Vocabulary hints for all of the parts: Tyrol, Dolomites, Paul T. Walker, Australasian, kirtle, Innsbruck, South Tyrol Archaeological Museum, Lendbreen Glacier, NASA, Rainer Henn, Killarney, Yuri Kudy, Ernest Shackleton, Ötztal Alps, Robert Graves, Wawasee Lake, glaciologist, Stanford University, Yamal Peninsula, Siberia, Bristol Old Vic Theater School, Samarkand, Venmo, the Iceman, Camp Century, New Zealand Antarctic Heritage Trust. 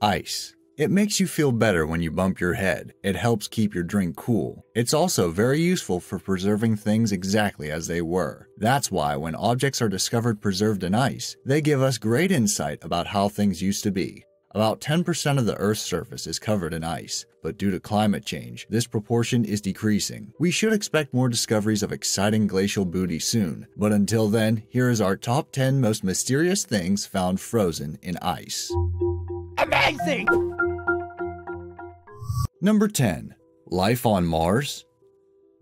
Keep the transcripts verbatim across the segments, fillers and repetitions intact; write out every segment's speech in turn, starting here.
Ice. It makes you feel better when you bump your head. It helps keep your drink cool. It's also very useful for preserving things exactly as they were. That's why when objects are discovered preserved in ice, they give us great insight about how things used to be. About ten percent of the Earth's surface is covered in ice, but due to climate change, this proportion is decreasing. We should expect more discoveries of exciting glacial booty soon, but until then, here is our top ten most mysterious things found frozen in ice. Amazing! Number ten. Life on Mars?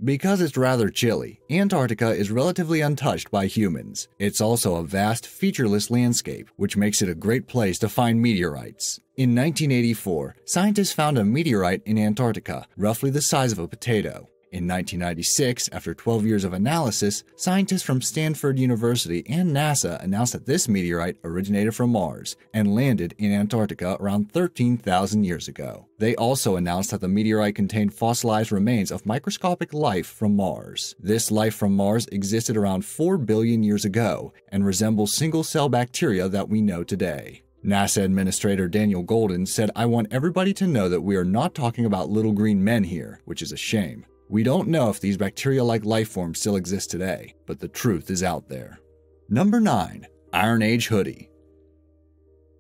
Because it's rather chilly, Antarctica is relatively untouched by humans. It's also a vast, featureless landscape, which makes it a great place to find meteorites. In nineteen eighty-four, scientists found a meteorite in Antarctica, roughly the size of a potato. In nineteen ninety-six, after twelve years of analysis, scientists from Stanford University and NASA announced that this meteorite originated from Mars and landed in Antarctica around thirteen thousand years ago. They also announced that the meteorite contained fossilized remains of microscopic life from Mars. This life from Mars existed around four billion years ago and resembles single-cell bacteria that we know today. NASA Administrator Daniel Goldin said, "I want everybody to know that we are not talking about little green men here, which is a shame. We don't know if these bacteria-like life forms still exist today, but the truth is out there." Number nine. Iron Age Hoodie.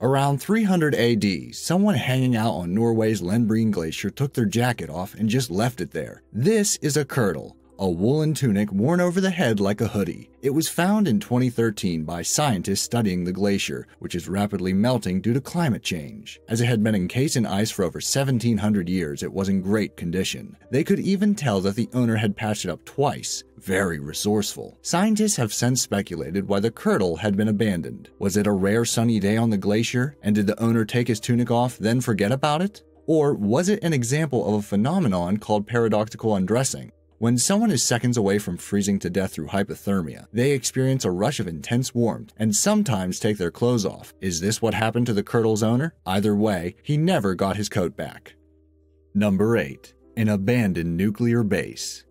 Around three hundred A D, someone hanging out on Norway's Lendbreen Glacier took their jacket off and just left it there. This is a kirtle, a woolen tunic worn over the head like a hoodie. It was found in twenty thirteen by scientists studying the glacier, which is rapidly melting due to climate change. As it had been encased in ice for over seventeen hundred years, it was in great condition. They could even tell that the owner had patched it up twice. Very resourceful. Scientists have since speculated why the kirtle had been abandoned. Was it a rare sunny day on the glacier, and did the owner take his tunic off, then forget about it? Or was it an example of a phenomenon called paradoxical undressing? When someone is seconds away from freezing to death through hypothermia, they experience a rush of intense warmth and sometimes take their clothes off. Is this what happened to the kirtle's owner? Either way, he never got his coat back. Number eight. An abandoned nuclear base.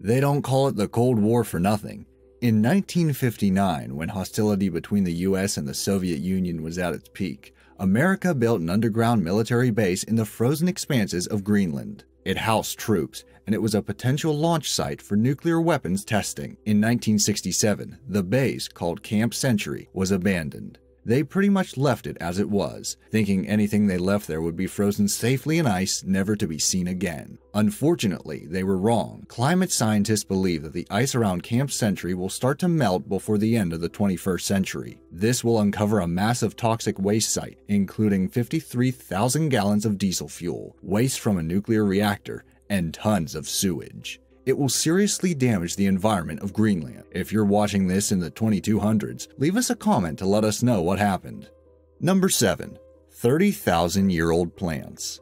They don't call it the Cold War for nothing. In nineteen fifty-nine, when hostility between the U S and the Soviet Union was at its peak, America built an underground military base in the frozen expanses of Greenland. It housed troops, and it was a potential launch site for nuclear weapons testing. In nineteen sixty-seven, the base, called Camp Century, was abandoned. They pretty much left it as it was, thinking anything they left there would be frozen safely in ice, never to be seen again. Unfortunately, they were wrong. Climate scientists believe that the ice around Camp Century will start to melt before the end of the twenty-first century. This will uncover a massive toxic waste site, including fifty-three thousand gallons of diesel fuel, waste from a nuclear reactor, and tons of sewage. It will seriously damage the environment of Greenland. If you're watching this in the twenty-two hundreds, leave us a comment to let us know what happened. Number seven. thirty thousand year old plants.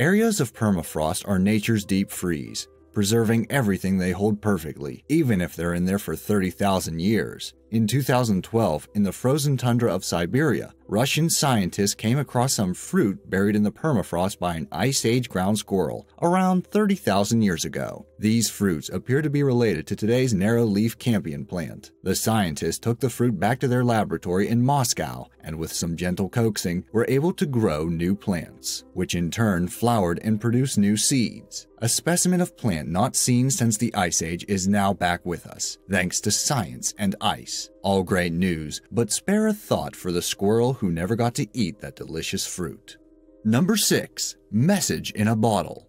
Areas of permafrost are nature's deep freeze, preserving everything they hold perfectly, even if they're in there for thirty thousand years. In two thousand twelve, in the frozen tundra of Siberia, Russian scientists came across some fruit buried in the permafrost by an Ice Age ground squirrel around thirty thousand years ago. These fruits appear to be related to today's narrow-leaf campion plant. The scientists took the fruit back to their laboratory in Moscow and, with some gentle coaxing, were able to grow new plants, which in turn flowered and produced new seeds. A specimen of plant not seen since the Ice Age is now back with us, thanks to science and ice. All great news, but spare a thought for the squirrel who never got to eat that delicious fruit. Number six. Message in a bottle.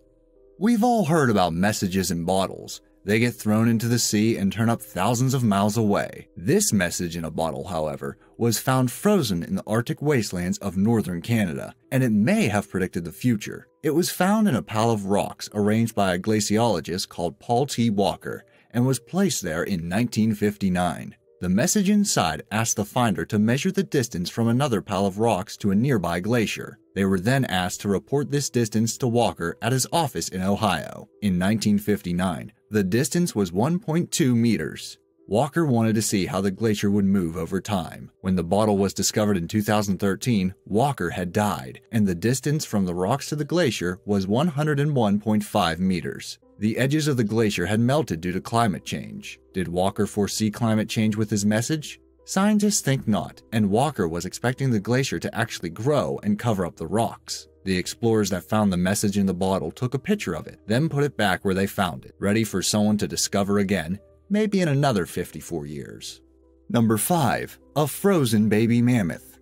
We've all heard about messages in bottles. They get thrown into the sea and turn up thousands of miles away. This message in a bottle, however, was found frozen in the Arctic wastelands of northern Canada, and it may have predicted the future. It was found in a pile of rocks arranged by a glaciologist called Paul T. Walker and was placed there in nineteen fifty-nine. The message inside asked the finder to measure the distance from another pile of rocks to a nearby glacier. They were then asked to report this distance to Walker at his office in Ohio. In nineteen fifty-nine, the distance was one point two meters. Walker wanted to see how the glacier would move over time. When the bottle was discovered in two thousand thirteen, Walker had died, and the distance from the rocks to the glacier was one hundred one point five meters. The edges of the glacier had melted due to climate change. Did Walker foresee climate change with his message? Scientists think not, and Walker was expecting the glacier to actually grow and cover up the rocks. The explorers that found the message in the bottle took a picture of it, then put it back where they found it, ready for someone to discover again, maybe in another fifty-four years. Number five. A frozen baby mammoth.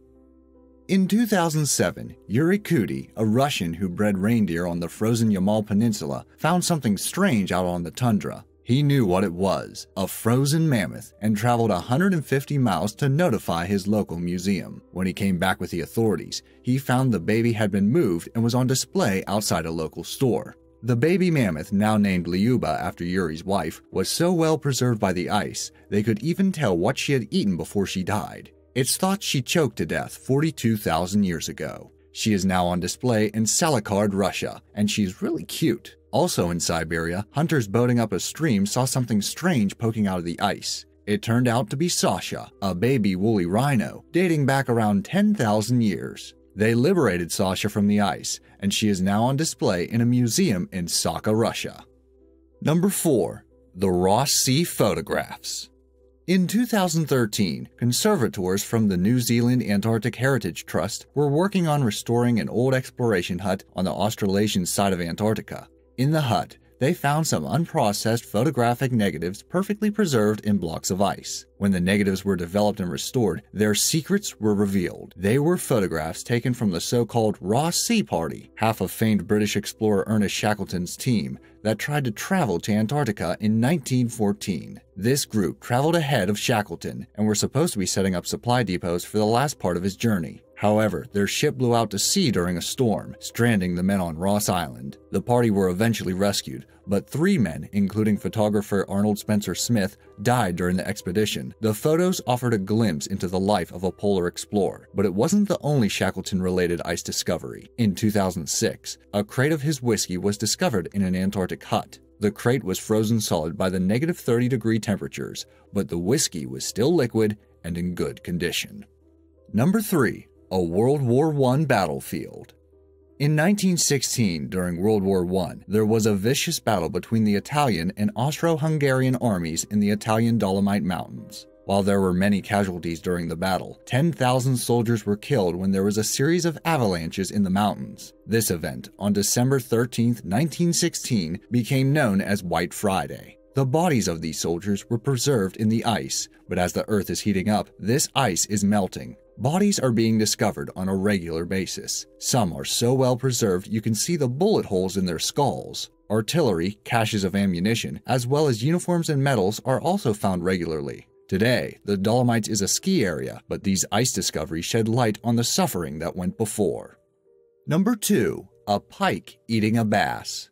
In two thousand seven, Yuri Kudy, a Russian who bred reindeer on the frozen Yamal Peninsula, found something strange out on the tundra. He knew what it was, a frozen mammoth, and traveled one hundred fifty miles to notify his local museum. When he came back with the authorities, he found the baby had been moved and was on display outside a local store. The baby mammoth, now named Lyuba after Yuri's wife, was so well preserved by the ice, they could even tell what she had eaten before she died. It's thought she choked to death forty-two thousand years ago. She is now on display in Samarkand, Russia, and she's really cute. Also in Siberia, hunters boating up a stream saw something strange poking out of the ice. It turned out to be Sasha, a baby woolly rhino, dating back around ten thousand years. They liberated Sasha from the ice, and she is now on display in a museum in Sakha, Russia. Number four. The Ross Sea photographs. In two thousand thirteen, conservators from the New Zealand Antarctic Heritage Trust were working on restoring an old exploration hut on the Australasian side of Antarctica. In the hut, they found some unprocessed photographic negatives perfectly preserved in blocks of ice. When the negatives were developed and restored, their secrets were revealed. They were photographs taken from the so-called Ross Sea Party, half of famed British explorer Ernest Shackleton's team that tried to travel to Antarctica in nineteen fourteen. This group traveled ahead of Shackleton and were supposed to be setting up supply depots for the last part of his journey. However, their ship blew out to sea during a storm, stranding the men on Ross Island. The party were eventually rescued, but three men, including photographer Arnold Spencer Smith, died during the expedition. The photos offered a glimpse into the life of a polar explorer, but it wasn't the only Shackleton-related ice discovery. In two thousand six, a crate of his whiskey was discovered in an Antarctic hut. The crate was frozen solid by the negative thirty degree temperatures, but the whiskey was still liquid and in good condition. Number three. A World War One battlefield. In nineteen sixteen, during World War One, there was a vicious battle between the Italian and Austro-Hungarian armies in the Italian Dolomite Mountains. While there were many casualties during the battle, ten thousand soldiers were killed when there was a series of avalanches in the mountains. This event, on December thirteenth nineteen sixteen, became known as White Friday. The bodies of these soldiers were preserved in the ice, but as the Earth is heating up, this ice is melting. Bodies are being discovered on a regular basis. Some are so well preserved you can see the bullet holes in their skulls. Artillery, caches of ammunition, as well as uniforms and medals are also found regularly. Today, the Dolomites is a ski area, but these ice discoveries shed light on the suffering that went before. Number two. A pike eating a bass.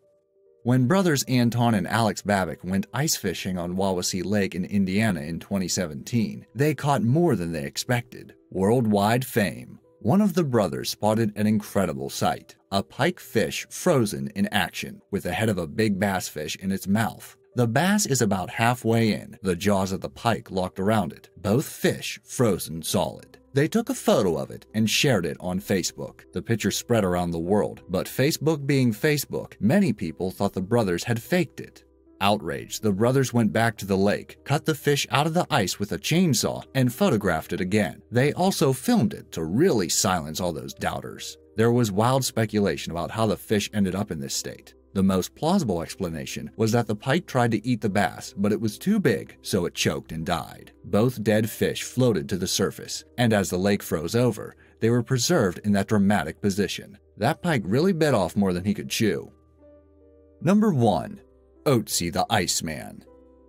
When brothers Anton and Alex Babik went ice fishing on Wawasee Lake in Indiana in twenty seventeen, they caught more than they expected. Worldwide fame. One of the brothers spotted an incredible sight, a pike fish frozen in action, with the head of a big bass fish in its mouth. The bass is about halfway in, the jaws of the pike locked around it, both fish frozen solid. They took a photo of it and shared it on Facebook. The picture spread around the world, but Facebook being Facebook, many people thought the brothers had faked it. Outraged, the brothers went back to the lake, cut the fish out of the ice with a chainsaw, and photographed it again. They also filmed it to really silence all those doubters. There was wild speculation about how the fish ended up in this state. The most plausible explanation was that the pike tried to eat the bass, but it was too big, so it choked and died. Both dead fish floated to the surface, and as the lake froze over, they were preserved in that dramatic position. That pike really bit off more than he could chew. Number one. Ötzi, the Iceman.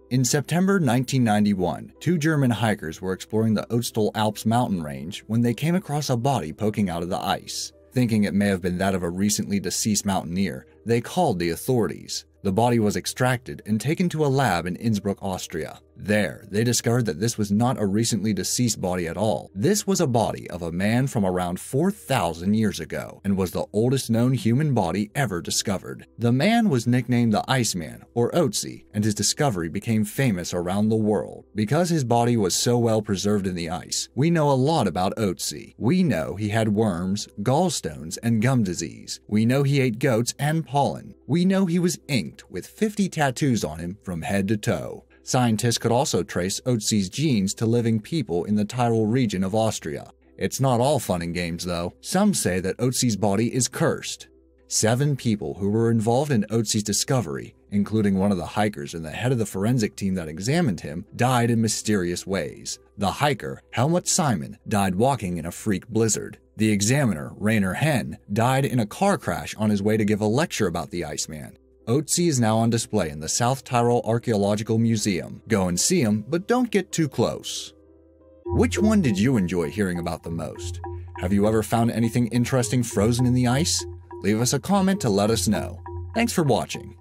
In September nineteen ninety-one, two German hikers were exploring the Ötztal Alps mountain range when they came across a body poking out of the ice. Thinking it may have been that of a recently deceased mountaineer, they called the authorities. The body was extracted and taken to a lab in Innsbruck, Austria. There, they discovered that this was not a recently deceased body at all. This was a body of a man from around four thousand years ago and was the oldest known human body ever discovered. The man was nicknamed the Iceman, or Ötzi, and his discovery became famous around the world. Because his body was so well preserved in the ice, we know a lot about Ötzi. We know he had worms, gallstones, and gum disease. We know he ate goats and pollen. We know he was inked with fifty tattoos on him from head to toe. Scientists could also trace Ötzi's genes to living people in the Tyrol region of Austria. It's not all fun and games, though. Some say that Ötzi's body is cursed. Seven people who were involved in Ötzi's discovery, including one of the hikers and the head of the forensic team that examined him, died in mysterious ways. The hiker, Helmut Simon, died walking in a freak blizzard. The examiner, Rainer Henn, died in a car crash on his way to give a lecture about the Iceman. Ötzi is now on display in the South Tyrol Archaeological Museum. Go and see him, but don't get too close. Which one did you enjoy hearing about the most? Have you ever found anything interesting frozen in the ice? Leave us a comment to let us know. Thanks for watching.